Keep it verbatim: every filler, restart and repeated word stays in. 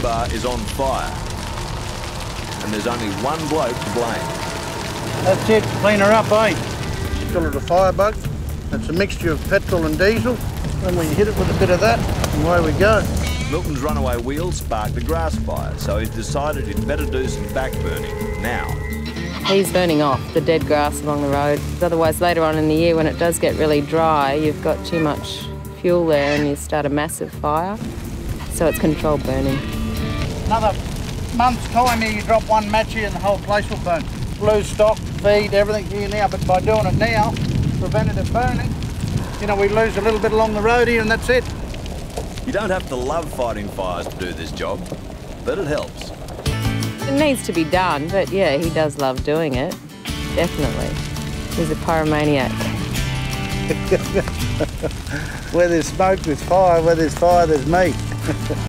Crowbar is on fire. And there's only one bloke to blame. That's it, clean her up, eh? She's still at a firebug. It's a mixture of petrol and diesel. And we hit it with a bit of that, and away we go. Milton's runaway wheel sparked a grass fire, so he's decided he'd better do some back burning now. He's burning off the dead grass along the road. Otherwise, later on in the year, when it does get really dry, you've got too much fuel there and you start a massive fire. So it's controlled burning. Another month's time here, you drop one match here and the whole place will burn. Lose stock, feed, everything here now, but by doing it now, preventative burning, you know, we lose a little bit along the road here and that's it. You don't have to love fighting fires to do this job, but it helps. It needs to be done, but yeah, he does love doing it, definitely. He's a pyromaniac. Where there's smoke, there's fire. Where there's fire, there's meat.